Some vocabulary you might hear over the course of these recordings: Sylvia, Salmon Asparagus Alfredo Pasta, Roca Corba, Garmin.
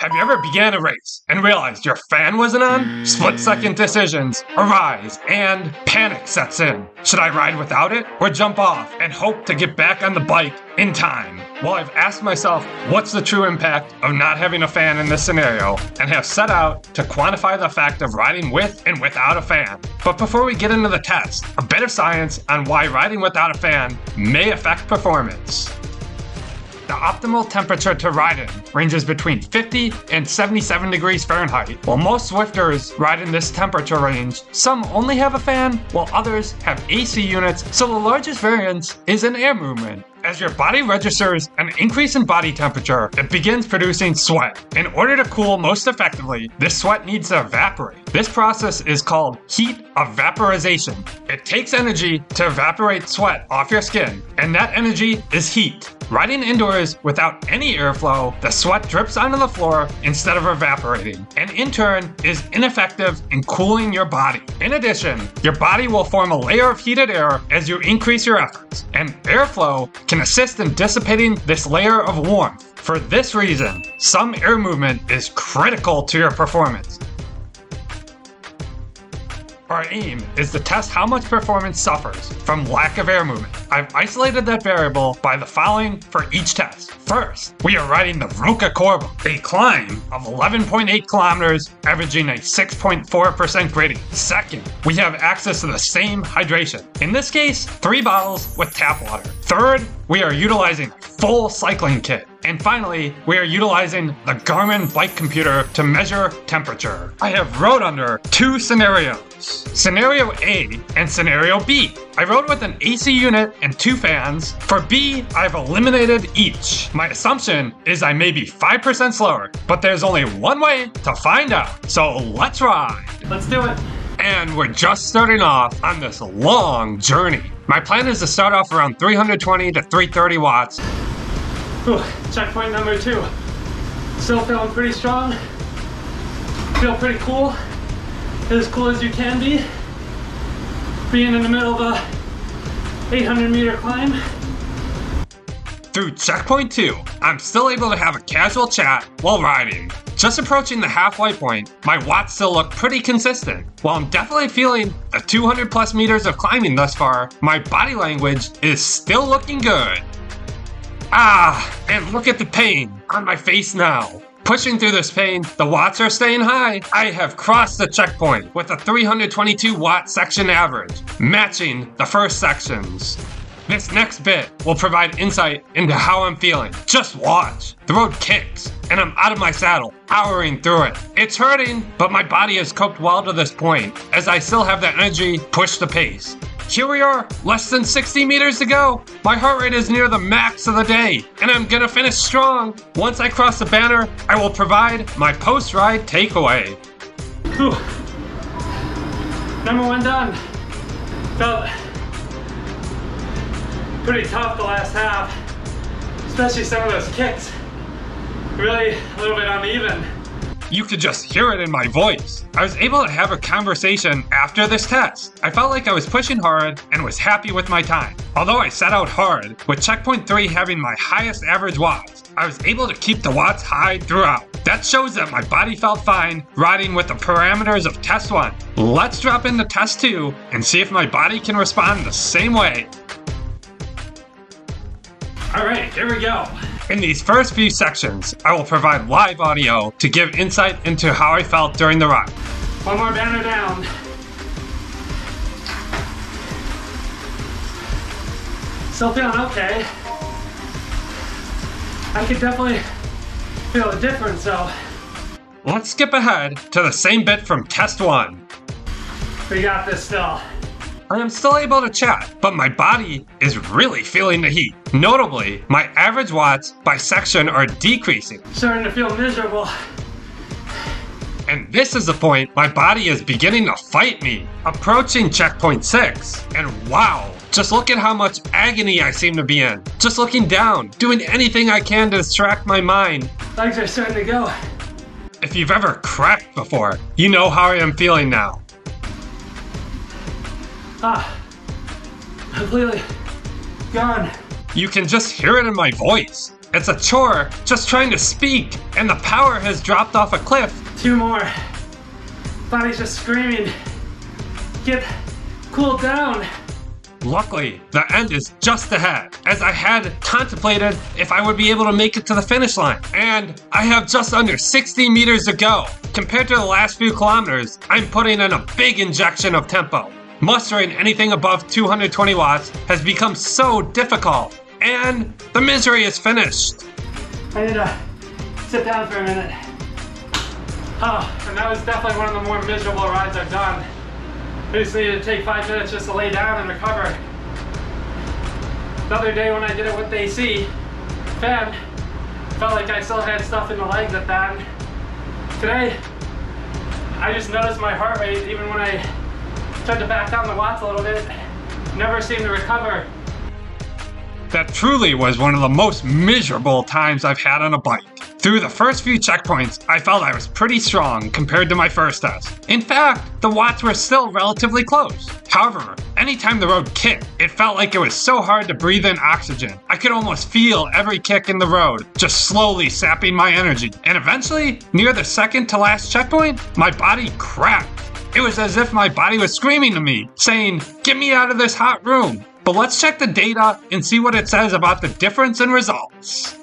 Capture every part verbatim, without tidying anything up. Have you ever began a race and realized your fan wasn't on? Split-second decisions arise and panic sets in. Should I ride without it or jump off and hope to get back on the bike in time? Well, I've asked myself what's the true impact of not having a fan in this scenario and have set out to quantify the fact of riding with and without a fan. But before we get into the test, a bit of science on why riding without a fan may affect performance. The optimal temperature to ride in ranges between fifty and seventy-seven degrees Fahrenheit. While most Swifters ride in this temperature range, some only have a fan, while others have A C units, so the largest variance is in air movement. As your body registers an increase in body temperature, it begins producing sweat. In order to cool most effectively, this sweat needs to evaporate. This process is called heat evaporization. It takes energy to evaporate sweat off your skin, and that energy is heat. Riding indoors without any airflow, the sweat drips onto the floor instead of evaporating, and in turn is ineffective in cooling your body. In addition, your body will form a layer of heated air as you increase your efforts, and airflow can assist in dissipating this layer of warmth. For this reason, some air movement is critical to your performance. Our aim is to test how much performance suffers from lack of air movement. I've isolated that variable by the following for each test. First, we are riding the Roca Corba, a climb of eleven point eight kilometers, averaging a six point four percent gradient. Second, we have access to the same hydration, in this case, three bottles with tap water. Third, we are utilizing a full cycling kit. And finally, we are utilizing the Garmin bike computer to measure temperature. I have rode under two scenarios, Scenario A and Scenario B. I rode with an A C unit and two fans. For B, I've eliminated each. My assumption is I may be five percent slower, but there's only one way to find out. So let's ride. Let's do it. And we're just starting off on this long journey. My plan is to start off around three twenty to three thirty watts. Ooh, checkpoint number two. Still feeling pretty strong. Feel pretty cool. As cool as you can be. Being in the middle of a eight hundred meter climb. Through checkpoint two, I'm still able to have a casual chat while riding. Just approaching the halfway point, my watts still look pretty consistent. While I'm definitely feeling the two hundred plus meters of climbing thus far, my body language is still looking good. Ah, and look at the pain on my face now. Pushing through this pain, the watts are staying high. I have crossed the checkpoint with a three hundred twenty-two watt section average, matching the first section's. This next bit will provide insight into how I'm feeling. Just watch. The road kicks, and I'm out of my saddle, powering through it. It's hurting, but my body has coped well to this point, as I still have that energy push the pace. Here we are, less than sixty meters to go. My heart rate is near the max of the day, and I'm gonna finish strong. Once I cross the banner, I will provide my post-ride takeaway. Whew. Number one done. Felt pretty tough the last half, especially some of those kicks. Really a little bit uneven. You could just hear it in my voice. I was able to have a conversation after this test. I felt like I was pushing hard and was happy with my time. Although I set out hard, with checkpoint three having my highest average watts, I was able to keep the watts high throughout. That shows that my body felt fine riding with the parameters of test one. Let's drop into test two and see if my body can respond the same way. All right, here we go. In these first few sections, I will provide live audio to give insight into how I felt during the ride. One more banner down. Still feeling okay. I can definitely feel a difference though. Let's skip ahead to the same bit from test one. We got this still. I am still able to chat, but my body is really feeling the heat. Notably, my average watts by section are decreasing. Starting to feel miserable. And this is the point my body is beginning to fight me. Approaching checkpoint six, and wow, just look at how much agony I seem to be in. Just looking down, doing anything I can to distract my mind. Legs are starting to go. If you've ever cracked before, you know how I am feeling now. Ah, completely gone. You can just hear it in my voice. It's a chore, just trying to speak, and the power has dropped off a cliff. Two more. Body's just screaming. Get cooled down. Luckily, the end is just ahead, as I had contemplated if I would be able to make it to the finish line. And I have just under sixty meters to go. Compared to the last few kilometers, I'm putting in a big injection of tempo. Mustering anything above two hundred twenty watts has become so difficult, and the misery is finished. I need to sit down for a minute. Oh, and that was definitely one of the more miserable rides I've done. I just needed to take five minutes just to lay down and recover. The other day when I did it with the A C fan, felt like I still had stuff in the legs at that. Today, I just noticed my heart rate, even when I tried to back down the watts a little bit, never seemed to recover. That truly was one of the most miserable times I've had on a bike. Through the first few checkpoints, I felt I was pretty strong compared to my first test. In fact, the watts were still relatively close. However, anytime the road kicked, it felt like it was so hard to breathe in oxygen. I could almost feel every kick in the road, just slowly sapping my energy. And eventually, near the second to last checkpoint, my body cracked. It was as if my body was screaming to me, saying, "Get me out of this hot room." But let's check the data and see what it says about the difference in results.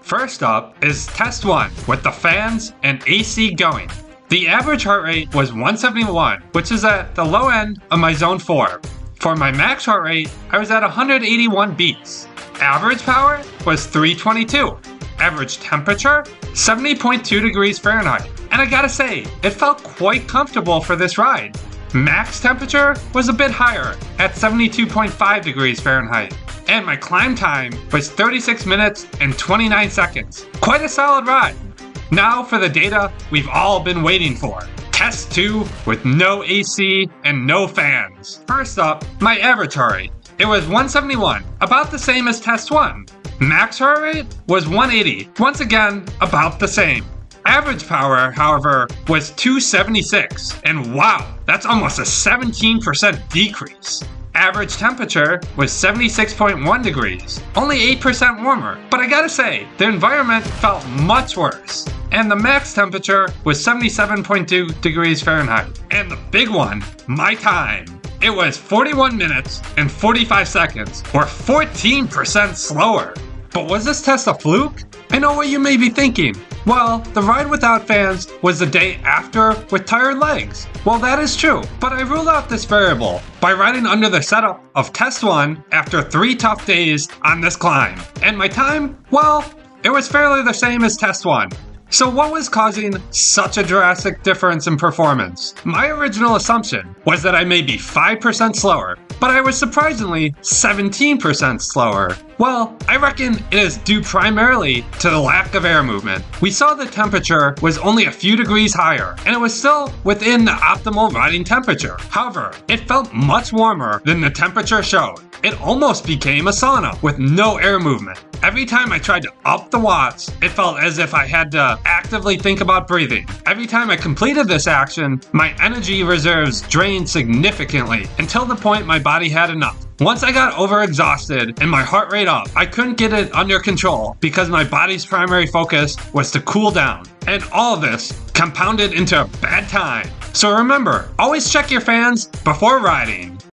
First up is test one with the fans and A C going. The average heart rate was one seventy-one, which is at the low end of my zone four. For my max heart rate, I was at one hundred eighty-one beats. Average power was three twenty-two. Average temperature, seventy point two degrees Fahrenheit. And I gotta say, it felt quite comfortable for this ride. Max temperature was a bit higher at seventy-two point five degrees Fahrenheit. And my climb time was thirty-six minutes and twenty-nine seconds. Quite a solid ride. Now for the data we've all been waiting for. Test two with no A C and no fans. First up, my average heart rate. It was one seventy-one, about the same as test one. Max heart rate was one eighty, once again about the same. Average power, however, was two seventy-six, and wow, that's almost a seventeen percent decrease. Average temperature was seventy-six point one degrees, only eight percent warmer. But I gotta say, the environment felt much worse. And the max temperature was seventy-seven point two degrees Fahrenheit. And the big one, my time. It was forty-one minutes and forty-five seconds, or fourteen percent slower. But was this test a fluke? I know what you may be thinking. Well, the ride without fans was the day after with tired legs. Well, that is true, but I ruled out this variable by riding under the setup of test one after three tough days on this climb. And my time? Well, it was fairly the same as test one. So what was causing such a drastic difference in performance? My original assumption was that I may be five percent slower, but I was surprisingly seventeen percent slower. Well, I reckon it is due primarily to the lack of air movement. We saw the temperature was only a few degrees higher, and it was still within the optimal riding temperature. However, it felt much warmer than the temperature showed. It almost became a sauna with no air movement. Every time I tried to up the watts, it felt as if I had to actively think about breathing. Every time I completed this action, my energy reserves drained significantly until the point my body had enough. Once I got overexhausted and my heart rate up, I couldn't get it under control because my body's primary focus was to cool down. And all of this compounded into a bad time. So remember, always check your fans before riding.